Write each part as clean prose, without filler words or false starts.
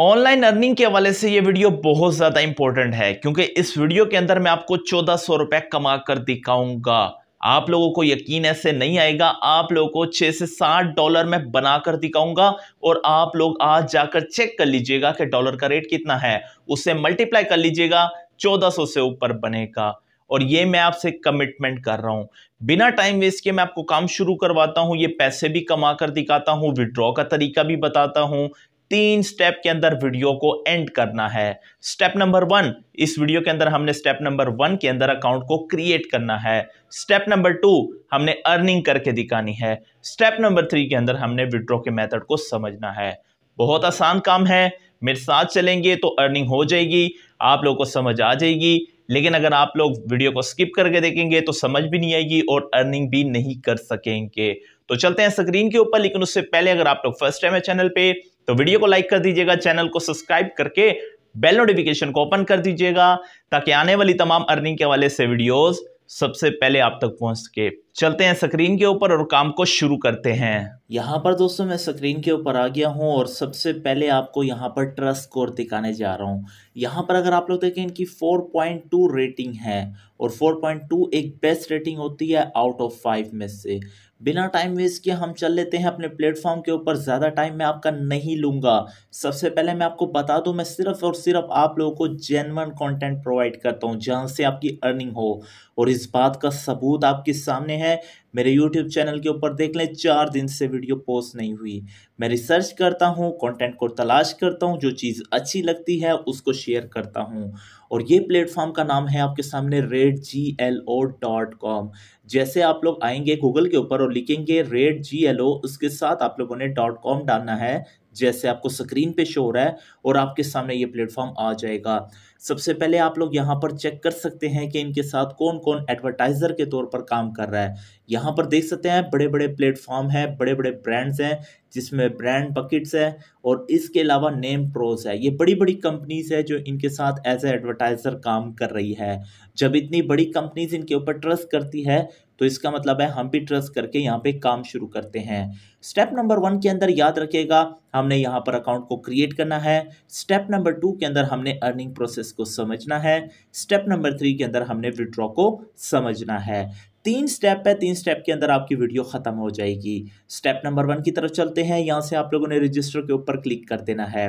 Online earning के हवाले से ये वीडियो बहुत ज़्यादा इंपॉर्टेंट है, क्योंकि इस वीडियो के अंदर मैं आपको 1400 रुपये कमा कर दिखाऊंगा। आप लोगों को यकीन ऐसे नहीं आएगा, आप लोगों को 6 से 7 डॉलर में बनाकर दिखाऊंगा और आप लोग आज जाकर चेक कर लीजिएगा कि डॉलर का रेट कितना है, उससे मल्टीप्लाई कर लीजिएगा, 1400 से ऊपर बनेगा। और ये मैं आपसे कमिटमेंट कर रहा हूं, बिना टाइम वेस्ट किए मैं आपको काम शुरू करवाता हूं। ये पैसे भी कमा कर दिखाता हूं, विड्रॉ का तरीका भी बताता हूं। 3 स्टेप के अंदर वीडियो को एंड करना है। स्टेप नंबर 1, इस वीडियो के अंदर हमने स्टेप नंबर 1 के अंदर अकाउंट को क्रिएट करना है। स्टेप नंबर 2 हमने अर्निंग करके दिखानी है। स्टेप नंबर 3 के अंदर हमने विड्रॉ के मेथड को समझना है। बहुत आसान काम है, मेरे साथ चलेंगे तो अर्निंग हो जाएगी, आप लोगों को समझ आ जाएगी। लेकिन अगर आप लोग वीडियो को स्किप करके देखेंगे तो समझ भी नहीं आएगी और अर्निंग भी नहीं कर सकेंगे। तो चलते हैं स्क्रीन के ऊपर, लेकिन उससे पहले अगर आप लोग फर्स्ट टाइम है चैनल पे तो वीडियो को लाइक कर दीजिएगा, चैनल को सब्सक्राइब करके बेल नोटिफिकेशन को ओपन कर दीजिएगा, ताकि आने वाली तमाम अर्निंग के हवाले से वीडियोस सबसे पहले आप तक पहुंच सके। चलते हैं स्क्रीन के ऊपर और काम को शुरू करते हैं। यहाँ पर दोस्तों मैं स्क्रीन के ऊपर आ गया हूँ और सबसे पहले आपको यहाँ पर ट्रस्ट स्कोर दिखाने जा रहा हूँ। यहाँ पर अगर आप लोग देखें, इनकी 4.2 रेटिंग है और 4.2 एक बेस्ट रेटिंग होती है आउट ऑफ 5 में से। बिना टाइम वेस्ट किए हम चल लेते हैं अपने प्लेटफॉर्म के ऊपर। ज़्यादा टाइम मैं आपका नहीं लूँगा। सबसे पहले मैं आपको बता दूँ, मैं सिर्फ और सिर्फ आप लोगों को जेन्युइन कंटेंट प्रोवाइड करता हूँ, जहाँ से आपकी अर्निंग हो। और इस बात का सबूत आपके सामने है, मेरे YouTube चैनल के ऊपर देख लें, 4 दिन से वीडियो पोस्ट नहीं हुई। मैं रिसर्च करता हूँ, कंटेंट को तलाश करता हूँ, जो चीज़ अच्छी लगती है उसको शेयर करता हूँ। और ये प्लेटफॉर्म का नाम है आपके सामने rateglo.com। जैसे आप लोग आएंगे गूगल के ऊपर और लिखेंगे rateglo, उसके साथ आप लोगों ने .com डालना है, जैसे आपको स्क्रीन पे शो हो रहा है, और आपके सामने ये प्लेटफॉर्म आ जाएगा। सबसे पहले आप लोग यहाँ पर चेक कर सकते हैं कि इनके साथ कौन कौन एडवर्टाइज़र के तौर पर काम कर रहा है। यहाँ पर देख सकते हैं बड़े बड़े प्लेटफॉर्म हैं, बड़े बड़े ब्रांड्स हैं, जिसमें ब्रांड बकेट्स है और इसके अलावा नेम प्रोज है। ये बड़ी बड़ी कंपनीज है जो इनके साथ एज ए एडवर्टाइज़र काम कर रही है। जब इतनी बड़ी कंपनीज इनके ऊपर ट्रस्ट करती है तो इसका मतलब है हम भी ट्रस्ट करके यहाँ पे काम शुरू करते हैं। स्टेप नंबर 1 के अंदर याद रखिएगा, हमने यहाँ पर अकाउंट को क्रिएट करना है। स्टेप नंबर 2 के अंदर हमने अर्निंग प्रोसेस को समझना है। स्टेप नंबर 3 के अंदर हमने विड्रॉ को समझना है। 3 स्टेप है, 3 स्टेप के अंदर आपकी वीडियो ख़त्म हो जाएगी। स्टेप नंबर 1 की तरफ चलते हैं। यहाँ से आप लोगों ने रजिस्टर के ऊपर क्लिक कर देना है।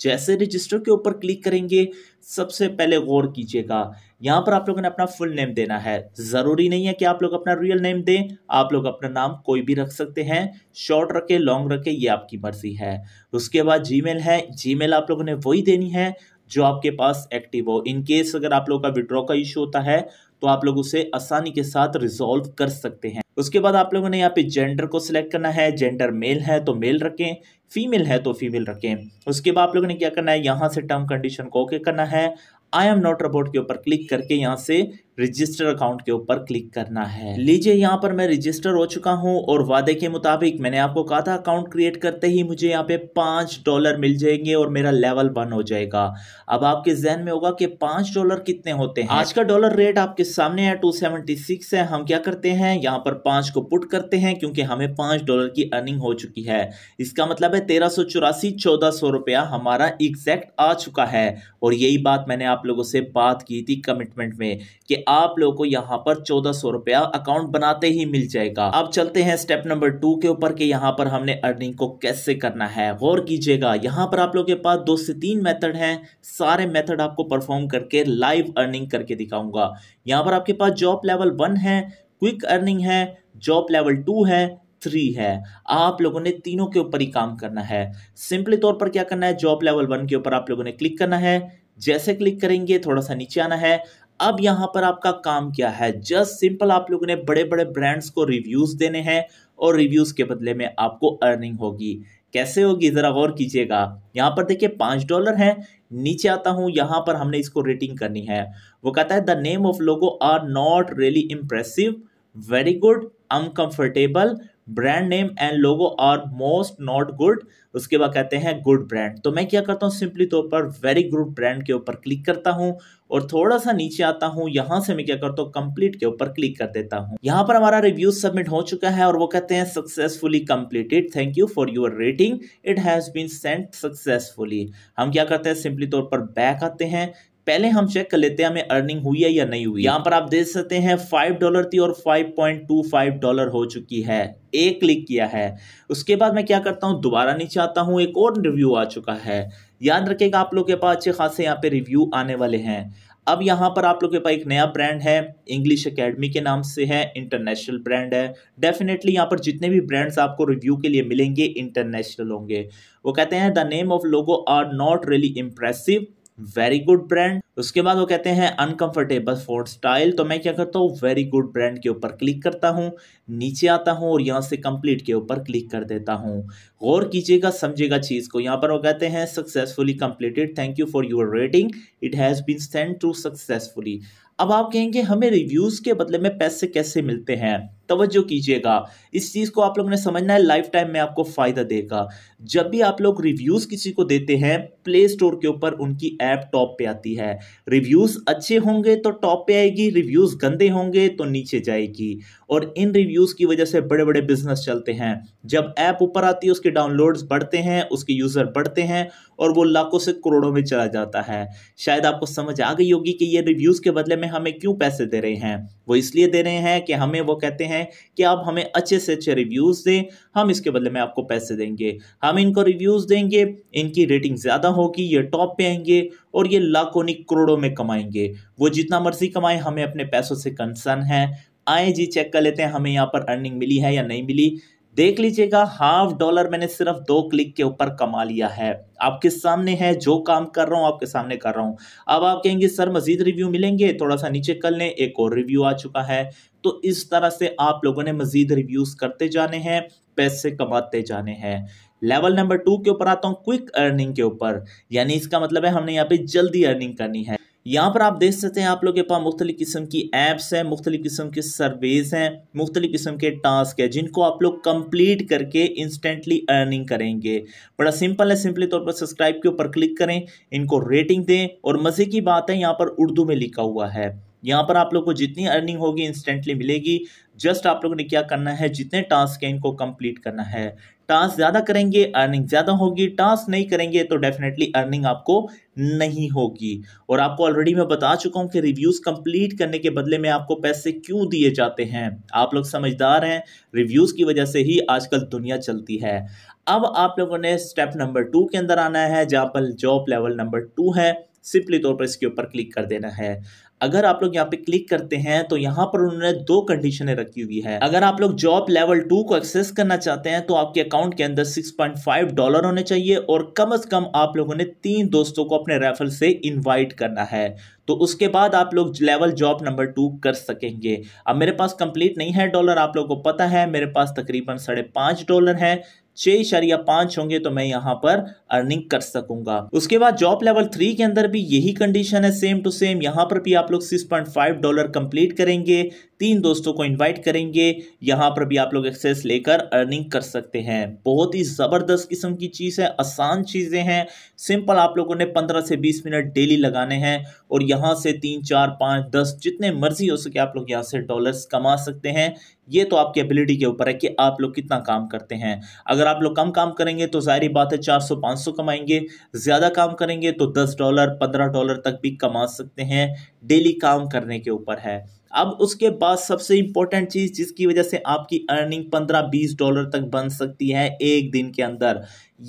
जैसे रजिस्टर के ऊपर क्लिक करेंगे, सबसे पहले गौर कीजिएगा, यहाँ पर आप लोगों ने अपना फुल नेम देना है। ज़रूरी नहीं है कि आप लोग अपना रियल नेम दें, आप लोग अपना नाम कोई भी रख सकते हैं, शॉर्ट रखें लॉन्ग रखें, ये आपकी मर्ज़ी है। उसके बाद जीमेल है, जीमेल आप लोगों ने वही देनी है जो आपके पास एक्टिव हो। इन केस अगर आप लोग का विड्रॉ का इशू होता है तो आप लोग उसे आसानी के साथ रिजॉल्व कर सकते हैं। उसके बाद आप लोगों ने यहाँ पे जेंडर को सिलेक्ट करना है। जेंडर मेल है तो मेल रखें, फीमेल है तो फीमेल रखें। उसके बाद आप लोगों ने क्या करना है, यहाँ से टर्म कंडीशन को ओके करना है। आई एम नॉट रोबोट के ऊपर क्लिक करके यहाँ से रजिस्टर अकाउंट के ऊपर क्लिक करना है। लीजिए यहाँ पर मैं रजिस्टर हो चुका हूँ और वादे के मुताबिक मैंने आपको कहा था अकाउंट क्रिएट करते ही मुझे यहाँ पे 5 डॉलर मिल जाएंगे और मेरा लेवल 1 हो जाएगा। अब आपके जहन में होगा कि 5 डॉलर कितने होते हैं। आज का डॉलर रेट आपके सामने है 276 है। हम क्या करते हैं, यहाँ पर 5 को पुट करते हैं, क्योंकि हमें 5 डॉलर की अर्निंग हो चुकी है। इसका मतलब है 1384 1400 रुपया हमारा एग्जैक्ट आ चुका है। और यही बात मैंने आप लोगों से बात की थी कमिटमेंट में कि आप लोगों को यहाँ पर 1400 रुपया अकाउंट बनाते ही मिल जाएगा। अब चलते हैं स्टेप नंबर 2 के ऊपर के यहाँ पर हमने अर्निंग को कैसे करना है। गौर कीजिएगा, यहाँ पर आप लोगों के पास 2 से 3 मेथड हैं। सारे मेथड आपको परफॉर्म करके लाइव अर्निंग करके दिखाऊंगा। यहाँ पर आपके पास जॉब लेवल 1 है, क्विक अर्निंग है, जॉब लेवल 2 है, 3 है। आप लोगों ने तीनों के ऊपर ही काम करना है। सिंपली तौर पर क्या करना है, जॉब लेवल 1 के ऊपर आप लोगों ने क्लिक करना है। जैसे क्लिक करेंगे थोड़ा सा नीचे आना है। अब यहाँ पर आपका काम क्या है, जस्ट सिंपल आप लोगों ने बड़े बड़े ब्रांड्स को रिव्यूज़ देने हैं और रिव्यूज़ के बदले में आपको अर्निंग होगी। कैसे होगी ज़रा गौर कीजिएगा। यहाँ पर देखिए 5 डॉलर हैं। नीचे आता हूँ, यहाँ पर हमने इसको रेटिंग करनी है। वो कहता है the name of logo are not really impressive, very good, uncomfortable, brand name and logo are most not good, उसके बाद कहते हैं गुड ब्रांड। तो मैं क्या करता हूँ, सिंपली तौर पर वेरी गुड ब्रांड के ऊपर क्लिक करता हूँ और थोड़ा सा नीचे आता हूँ। यहाँ से मैं क्या करता हूँ, कंप्लीट के ऊपर क्लिक कर देता हूँ। यहाँ पर हमारा रिव्यू सबमिट हो चुका है और वो कहते हैं successfully completed, thank you for your rating, it has been sent successfully. हम क्या करते हैं, सिंपली तौर पर बैक आते हैं, पहले हम चेक कर लेते हैं हमें अर्निंग हुई है या नहीं हुई। यहाँ पर आप देख सकते हैं $5 थी और $5.25 हो चुकी है, एक क्लिक किया है। उसके बाद मैं क्या करता हूँ, दोबारा नीचे आता हूँ, एक और रिव्यू आ चुका है। याद रखिएगा आप लोग के पास अच्छे खासे यहाँ पे रिव्यू आने वाले हैं। अब यहाँ पर आप लोग के पास एक नया ब्रांड है, इंग्लिश एकेडमी के नाम से है, इंटरनेशनल ब्रांड है। डेफिनेटली यहाँ पर जितने भी ब्रांड्स आपको रिव्यू के लिए मिलेंगे इंटरनेशनल होंगे। वो कहते हैं the name of logo are not really impressive, very good brand. उसके बाद वो कहते हैं अनकंफर्टेबल फॉर स्टाइल। तो मैं क्या करता हूँ, वेरी गुड ब्रांड के ऊपर क्लिक करता हूँ, नीचे आता हूँ और यहाँ से कंप्लीट के ऊपर क्लिक कर देता हूँ। गौर कीजिएगा, समझिएगा चीज़ को। यहाँ पर वो कहते हैं successfully completed, thank you for your rating, it has been sent to successfully. अब आप कहेंगे हमें रिव्यूज़ के बदले में पैसे कैसे मिलते हैं। तवज्जो कीजिएगा, इस चीज़ को आप लोगों ने समझना है, लाइफ टाइम में आपको फ़ायदा देगा। जब भी आप लोग रिव्यूज़ किसी को देते हैं, प्ले स्टोर के ऊपर उनकी ऐप टॉप पे आती है। रिव्यूज़ अच्छे होंगे तो टॉप पे आएगी, रिव्यूज़ गंदे होंगे तो नीचे जाएगी। और इन रिव्यूज़ की वजह से बड़े बड़े बिजनेस चलते हैं। जब ऐप ऊपर आती है, उसके डाउनलोड्स बढ़ते हैं, उसके यूज़र बढ़ते हैं और वो लाखों से करोड़ों में चला जाता है। शायद आपको समझ आ गई होगी कि ये रिव्यूज़ के बदले में हमें क्यों पैसे दे रहे हैं। वो इसलिए दे रहे हैं कि हमें, वो कहते हैं कि आप हमें अच्छे से अच्छे रिव्यूज दें, हम इसके बदले में आपको पैसे देंगे। हम इनको रिव्यूज देंगे, इनकी रेटिंग ज्यादा होगी, ये टॉप पे आएंगे और ये लाखों नहीं करोड़ों में कमाएंगे। वो जितना मर्जी कमाएं, हमें अपने पैसों से कंसर्न है। आए जी चेक कर लेते हैं हमें यहाँ पर अर्निंग मिली है या नहीं मिली। देख लीजिएगा, $0.5 मैंने सिर्फ 2 क्लिक के ऊपर कमा लिया है। आपके सामने है, जो काम कर रहा हूँ आपके सामने कर रहा हूँ। अब आप कहेंगे सर मजीद रिव्यू मिलेंगे, थोड़ा सा नीचे कर लें, एक और रिव्यू आ चुका है। तो इस तरह से आप लोगों ने मजीद रिव्यूज़ करते जाने हैं, पैसे कमाते जाने हैं। लेवल नंबर 2 के ऊपर आता हूँ, क्विक अर्निंग के ऊपर, यानी इसका मतलब है हमने यहाँ पे जल्दी अर्निंग करनी है। यहाँ पर आप देख सकते हैं आप लोग के पास मुख्तलिफ किस्म की एप्स हैं, मुख्तलिफ किस्म के सर्वेज हैं, मुख्तलिफ किस्म के टास्क हैं, जिनको आप लोग कंप्लीट करके इंस्टेंटली अर्निंग करेंगे। बड़ा सिंपल है, सिंपली तौर पर सब्सक्राइब के ऊपर क्लिक करें, इनको रेटिंग दें। और मज़े की बात है, यहाँ पर उर्दू में लिखा हुआ है। यहाँ पर आप लोग को जितनी अर्निंग होगी इंस्टेंटली मिलेगी। जस्ट आप लोगों ने क्या करना है, जितने टास्क हैं इनको कंप्लीट करना है। टास्क ज़्यादा करेंगे अर्निंग ज़्यादा होगी, टास्क नहीं करेंगे तो डेफिनेटली अर्निंग आपको नहीं होगी। और आपको ऑलरेडी मैं बता चुका हूँ कि रिव्यूज़ कंप्लीट करने के बदले में आपको पैसे क्यों दिए जाते हैं। आप लोग समझदार हैं, रिव्यूज़ की वजह से ही आजकल दुनिया चलती है। अब आप लोगों ने स्टेप नंबर 2 के अंदर आना है, जहाँ पर जॉब लेवल नंबर 2 है। सिंपली तौर पर इसके ऊपर क्लिक कर देना है। अगर आप लोग यहाँ पे क्लिक करते हैं तो यहाँ पर उन्होंने 2 कंडीशनें रखी हुई है। अगर आप लोग जॉब लेवल 2 को एक्सेस करना चाहते हैं तो आपके अकाउंट के अंदर $6.5 होने चाहिए और कम से कम आप लोगों ने 3 दोस्तों को अपने रेफरल से इनवाइट करना है। तो उसके बाद आप लोग लेवल जॉब नंबर 2 कर सकेंगे। अब मेरे पास कंप्लीट नहीं है डॉलर, आप लोगों को पता है, मेरे पास तकरीबन $5.5 है, 6.5 होंगे तो मैं यहाँ पर अर्निंग कर सकूंगा। उसके बाद जॉब लेवल 3 के अंदर भी यही कंडीशन है, सेम टू सेम। यहाँ पर भी आप लोग $6.5 कंप्लीट करेंगे, 3 दोस्तों को इनवाइट करेंगे, यहाँ पर भी आप लोग एक्सेस लेकर अर्निंग कर सकते हैं। बहुत ही ज़बरदस्त किस्म की चीज़ है, आसान चीज़ें हैं। सिंपल आप लोगों ने 15 से 20 मिनट डेली लगाने हैं और यहाँ से 3, 4, 5, 10 जितने मर्जी हो सके आप लोग यहाँ से डॉलर्स कमा सकते हैं। ये तो आपकी एबिलिटी के ऊपर है कि आप लोग कितना काम करते हैं। अगर आप लोग कम काम करेंगे तो जाहिर बात है 400-500 कमाएंगे, ज़्यादा काम करेंगे तो $10 $15 तक भी कमा सकते हैं। डेली काम करने के ऊपर है। अब उसके बाद सबसे इंपॉर्टेंट चीज़ जिसकी वजह से आपकी अर्निंग $15-20 तक बन सकती है एक दिन के अंदर,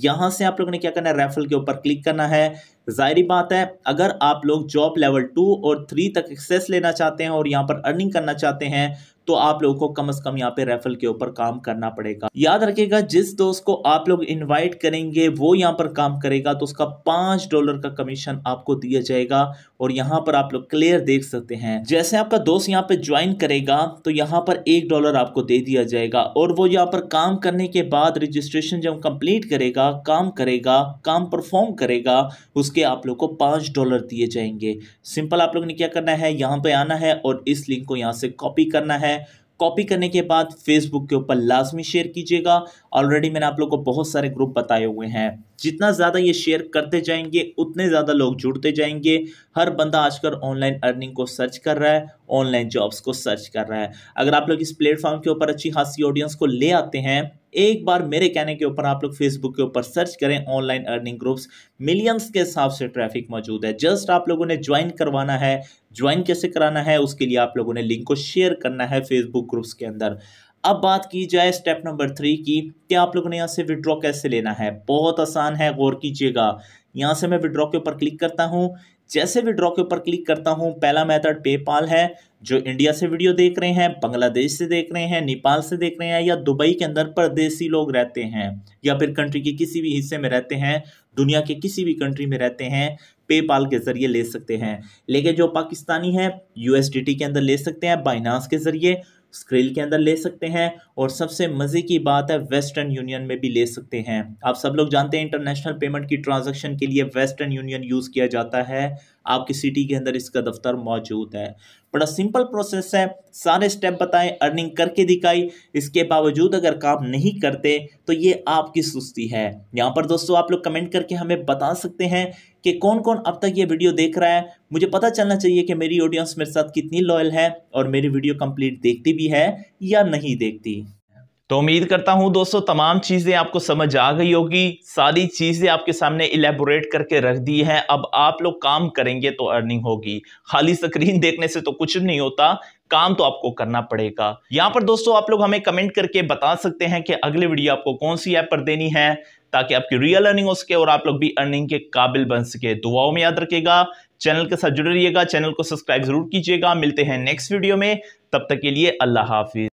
यहाँ से आप लोगों ने क्या करना है, रेफरल के ऊपर क्लिक करना है। जाहिर बात है अगर आप लोग जॉब लेवल 2 और 3 तक एक्सेस लेना चाहते हैं और यहाँ पर अर्निंग करना चाहते हैं तो आप लोगों को कम से कम यहाँ पे रेफरल के ऊपर काम करना पड़ेगा। याद रखिएगा, जिस दोस्त को आप लोग इनवाइट करेंगे वो यहाँ पर काम करेगा तो उसका $5 का कमीशन आपको दिया जाएगा। और यहाँ पर आप लोग क्लियर देख सकते हैं, जैसे आपका दोस्त यहाँ पे ज्वाइन करेगा तो यहाँ पर $1 आपको दे दिया जाएगा। और वो यहाँ पर काम करने के बाद रजिस्ट्रेशन जब कंप्लीट करेगा, काम करेगा, काम परफॉर्म करेगा, उसके आप लोग को $5 दिए जाएंगे। सिंपल आप लोग ने क्या करना है, यहाँ पे आना है और इस लिंक को यहाँ से कॉपी करना है। कॉपी करने के बाद फेसबुक के ऊपर लाजमी शेयर कीजिएगा। ऑलरेडी मैंने आप लोग को बहुत सारे ग्रुप बताए हुए हैं, जितना ज़्यादा ये शेयर करते जाएंगे उतने ज़्यादा लोग जुड़ते जाएंगे। हर बंदा आजकल ऑनलाइन अर्निंग को सर्च कर रहा है, ऑनलाइन जॉब्स को सर्च कर रहा है। अगर आप लोग इस प्लेटफॉर्म के ऊपर अच्छी खासी ऑडियंस को ले आते हैं, एक बार मेरे कहने के ऊपर आप लोग फेसबुक के ऊपर सर्च करें ऑनलाइन अर्निंग ग्रुप्स, मिलियंस के हिसाब से ट्रैफिक मौजूद है। जस्ट आप लोगों ने ज्वाइन करवाना है। ज्वाइन कैसे कराना है, उसके लिए आप लोगों ने लिंक को शेयर करना है फेसबुक ग्रुप्स के अंदर। अब बात की जाए स्टेप नंबर 3 की कि आप लोगों ने यहाँ से विड्रॉ कैसे लेना है। बहुत आसान है, गौर कीजिएगा। यहाँ से मैं विड्रॉ के ऊपर क्लिक करता हूँ। जैसे विड्रॉ के ऊपर क्लिक करता हूँ, पहला मेथड पेपाल है। जो इंडिया से वीडियो देख रहे हैं, बांग्लादेश से देख रहे हैं, नेपाल से देख रहे हैं, या दुबई के अंदर परदेसी लोग रहते हैं, या फिर कंट्री के किसी भी हिस्से में रहते हैं, दुनिया के किसी भी कंट्री में रहते हैं, पेपाल के ज़रिए ले सकते हैं। लेकिन जो पाकिस्तानी हैं USDT के अंदर ले सकते हैं, बाइनांस के ज़रिए, स्क्रिल के अंदर ले सकते हैं, और सबसे मज़े की बात है वेस्टर्न यूनियन में भी ले सकते हैं। आप सब लोग जानते हैं इंटरनेशनल पेमेंट की ट्रांजैक्शन के लिए वेस्टर्न यूनियन यूज़ किया जाता है। आपकी सिटी के अंदर इसका दफ्तर मौजूद है। बड़ा सिंपल प्रोसेस है, सारे स्टेप बताएं, अर्निंग करके दिखाई। इसके बावजूद अगर काम नहीं करते तो ये आपकी सुस्ती है। यहाँ पर दोस्तों आप लोग कमेंट करके हमें बता सकते हैं कि कौन कौन अब तक ये वीडियो देख रहा है। मुझे पता चलना चाहिए कि मेरी ऑडियंस मेरे साथ कितनी लॉयल है और मेरी वीडियो कंप्लीट देखती भी है या नहीं देखती। तो उम्मीद करता हूं दोस्तों तमाम चीज़ें आपको समझ आ गई होगी। सारी चीज़ें आपके सामने इलेबोरेट करके रख दी हैं। अब आप लोग काम करेंगे तो अर्निंग होगी। खाली स्क्रीन देखने से तो कुछ नहीं होता, काम तो आपको करना पड़ेगा। यहाँ पर दोस्तों आप लोग हमें कमेंट करके बता सकते हैं कि अगली वीडियो आपको कौन सी ऐप पर देनी है, ताकि आपकी रियल अर्निंग हो सके और आप लोग भी अर्निंग के काबिल बन सके। दुआओं में याद रखिएगा, चैनल के साथ जुड़े रहिएगा, चैनल को सब्सक्राइब जरूर कीजिएगा। मिलते हैं नेक्स्ट वीडियो में, तब तक के लिए अल्लाह हाफिज।